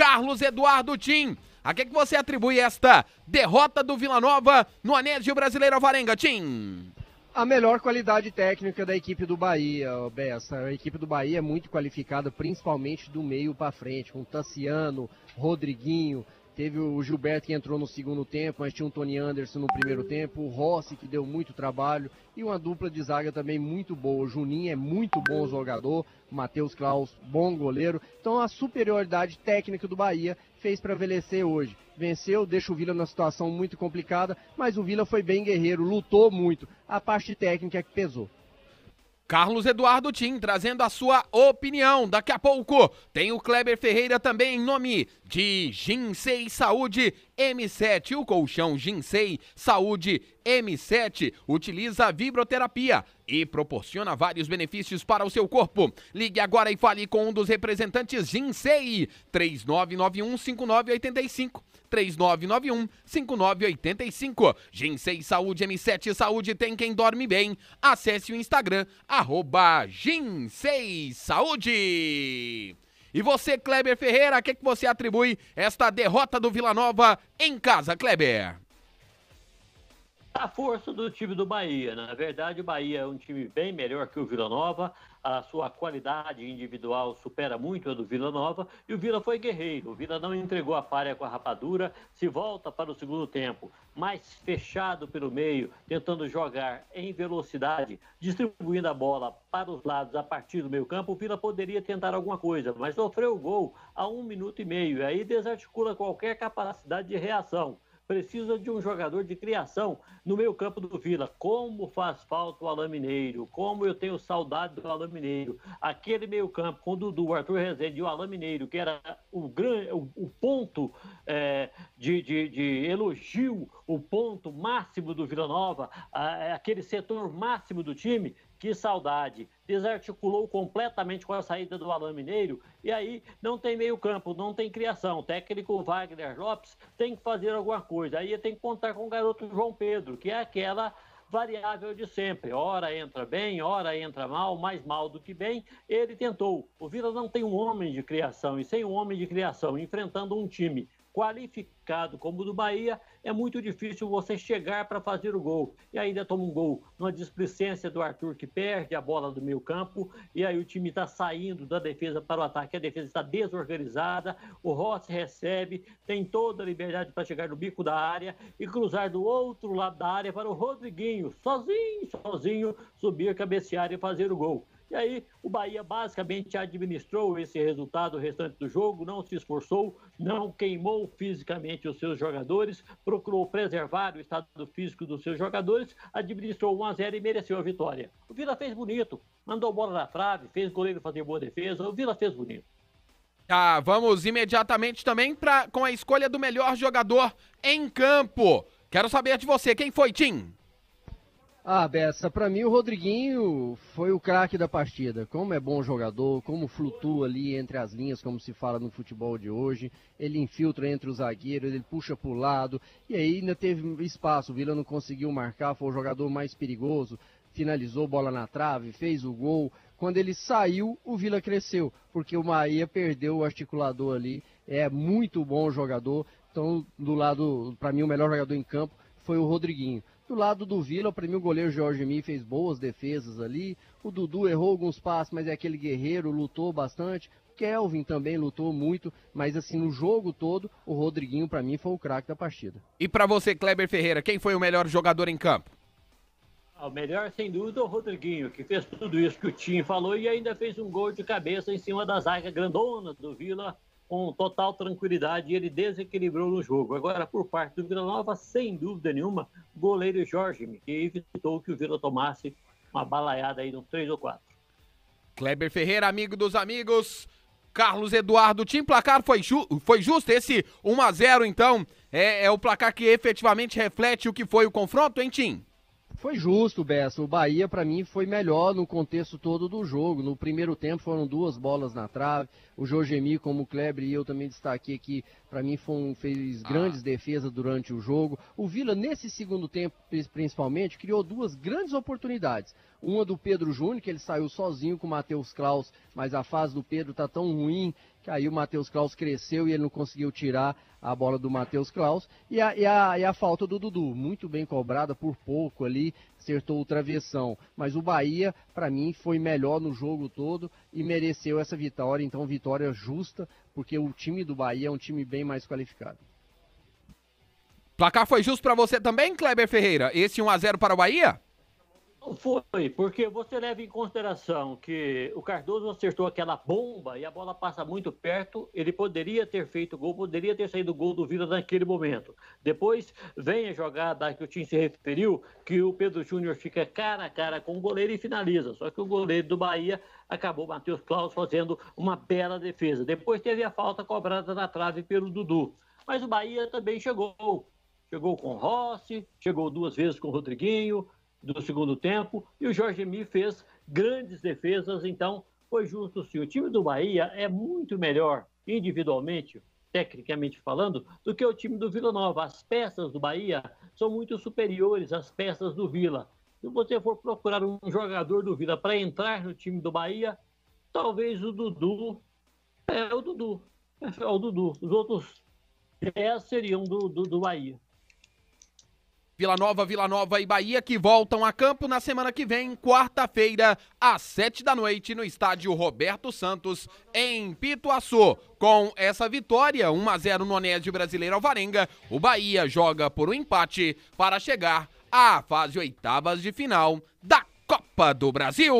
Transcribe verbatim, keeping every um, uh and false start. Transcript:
Carlos Eduardo Tim. A que, que você atribui esta derrota do Vila Nova no Onésio Brasileiro Alvarenga, Tim? A melhor qualidade técnica da equipe do Bahia, Bessa. A equipe do Bahia é muito qualificada, principalmente do meio para frente, com Tassiano, Rodriguinho. Teve o Gilberto que entrou no segundo tempo, mas tinha um Thonny Anderson no primeiro tempo, o Rossi que deu muito trabalho e uma dupla de zaga também muito boa. O Juninho é muito bom jogador, Matheus Claus, bom goleiro. Então a superioridade técnica do Bahia fez para prevalecer hoje. Venceu, deixa o Vila numa situação muito complicada, mas o Vila foi bem guerreiro, lutou muito. A parte técnica que pesou. Carlos Eduardo Tim, trazendo a sua opinião. Daqui a pouco tem o Cléber Ferreira também em nome de Ginsei Saúde M sete. O colchão Ginsei Saúde M sete utiliza a vibroterapia e proporciona vários benefícios para o seu corpo. Ligue agora e fale com um dos representantes Ginsei. três nove nove um, cinco nove oito cinco. três nove nove um, cinco nove oito cinco. Ginsei Saúde M sete. Saúde tem quem dorme bem. Acesse o Instagram, arroba Ginsei Saúde. E você, Cléber Ferreira, a que, que você atribui esta derrota do Vila Nova em casa, Cléber? A força do time do Bahia. Na verdade, o Bahia é um time bem melhor que o Vila Nova. A sua qualidade individual supera muito a do Vila Nova. E o Vila foi guerreiro. O Vila não entregou a palha com a rapadura. Se volta para o segundo tempo, mais fechado pelo meio, tentando jogar em velocidade, distribuindo a bola para os lados a partir do meio campo. O Vila poderia tentar alguma coisa, mas sofreu o gol a um minuto e meio. E aí desarticula qualquer capacidade de reação. Precisa de um jogador de criação no meio campo do Vila. Como faz falta o Alan Mineiro, como eu tenho saudade do Alan Mineiro. Aquele meio campo com o Dudu, Arthur Rezende e o Alan Mineiro, que era o, grande, o, o ponto é, de, de, de elogio, o ponto máximo do Vila Nova, a, aquele setor máximo do time. Que saudade, desarticulou completamente com a saída do Alan Mineiro e aí não tem meio campo, não tem criação. O técnico Wagner Lopes tem que fazer alguma coisa, aí tem que contar com o garoto João Pedro, que é aquela variável de sempre, ora entra bem, ora entra mal, mais mal do que bem. Ele tentou, o Vila não tem um homem de criação e sem um homem de criação, enfrentando um time qualificado como o do Bahia, é muito difícil você chegar para fazer o gol. E ainda toma um gol numa displicência do Arthur, que perde a bola do meio campo, e aí o time está saindo da defesa para o ataque, a defesa está desorganizada, o Rossi recebe, tem toda a liberdade para chegar no bico da área e cruzar do outro lado da área para o Rodriguinho, sozinho, sozinho, subir, cabecear e fazer o gol. E aí o Bahia basicamente administrou esse resultado o restante do jogo, não se esforçou, não queimou fisicamente os seus jogadores, procurou preservar o estado físico dos seus jogadores, administrou um a zero e mereceu a vitória. O Vila fez bonito, mandou bola na trave, fez o goleiro fazer boa defesa, o Vila fez bonito. Ah, vamos imediatamente também pra, com a escolha do melhor jogador em campo. Quero saber de você, quem foi, Tim? Ah, Bessa, pra mim o Rodriguinho foi o craque da partida. Como é bom jogador, como flutua ali entre as linhas, como se fala no futebol de hoje. Ele infiltra entre os zagueiros, ele puxa pro lado. E aí ainda teve espaço, o Vila não conseguiu marcar, foi o jogador mais perigoso. Finalizou, bola na trave, fez o gol. Quando ele saiu, o Vila cresceu, porque o Maia perdeu o articulador ali. É muito bom jogador. Então, do lado, pra mim o melhor jogador em campo foi o Rodriguinho. Do lado do Vila, para mim o goleiro Jorge Mi fez boas defesas ali, o Dudu errou alguns passes, mas é aquele guerreiro, lutou bastante, Kelvin também lutou muito, mas assim, no jogo todo, o Rodriguinho para mim foi o craque da partida. E para você, Cléber Ferreira, quem foi o melhor jogador em campo? O melhor, sem dúvida, o Rodriguinho, que fez tudo isso que o Tim falou e ainda fez um gol de cabeça em cima da zaga grandona do Vila, com total tranquilidade, e ele desequilibrou no jogo. Agora, por parte do Vila Nova, sem dúvida nenhuma, goleiro Jorge, que evitou que o Vila tomasse uma balaiada aí de uns três ou quatro. Cléber Ferreira, amigo dos amigos, Carlos Eduardo Tim, placar foi, ju foi justo, esse um a zero, então, é, é o placar que efetivamente reflete o que foi o confronto, hein, Tim? Foi justo, Bessa. O Bahia, para mim, foi melhor no contexto todo do jogo. No primeiro tempo foram duas bolas na trave. O Jorge Mi, como o Cléber e eu também destaquei aqui, para mim foi um, fez grandes defesas durante o jogo. O Vila, nesse segundo tempo, principalmente, criou duas grandes oportunidades. Uma do Pedro Júnior, que ele saiu sozinho com o Matheus Claus, mas a fase do Pedro está tão ruim que aí o Matheus Claus cresceu e ele não conseguiu tirar a bola do Matheus Claus. E a, e, a, e a falta do Dudu, muito bem cobrada, por pouco ali, acertou o travessão. Mas o Bahia, para mim, foi melhor no jogo todo e mereceu essa vitória. Então, vitória justa, porque o time do Bahia é um time bem mais qualificado. Placar foi justo para você também, Cléber Ferreira? Esse um a zero para o Bahia? Foi, porque você leva em consideração que o Cardoso acertou aquela bomba e a bola passa muito perto, ele poderia ter feito gol, poderia ter saído gol do Vila naquele momento. Depois vem a jogada que o Tim se referiu, que o Pedro Júnior fica cara a cara com o goleiro e finaliza, só que o goleiro do Bahia... acabou o Matheus Claus fazendo uma bela defesa. Depois teve a falta cobrada na trave pelo Dudu. Mas o Bahia também chegou. Chegou com o Rossi, chegou duas vezes com o Rodriguinho, do segundo tempo. E o Jorge Mi fez grandes defesas, então foi justo sim. O time do Bahia é muito melhor individualmente, tecnicamente falando, do que o time do Vila Nova. As peças do Bahia são muito superiores às peças do Vila. Se você for procurar um jogador do Vila para entrar no time do Bahia, talvez o Dudu. É o Dudu. É o Dudu. Os outros dez seriam do, do, do Bahia. Vila Nova, Vila Nova e Bahia que voltam a campo na semana que vem, quarta-feira, às sete da noite, no estádio Roberto Santos, em Pituaçu. Com essa vitória, um a zero no Onésio Brasileiro Alvarenga, o Bahia joga por um empate para chegar à fase oitavas de final da Copa do Brasil.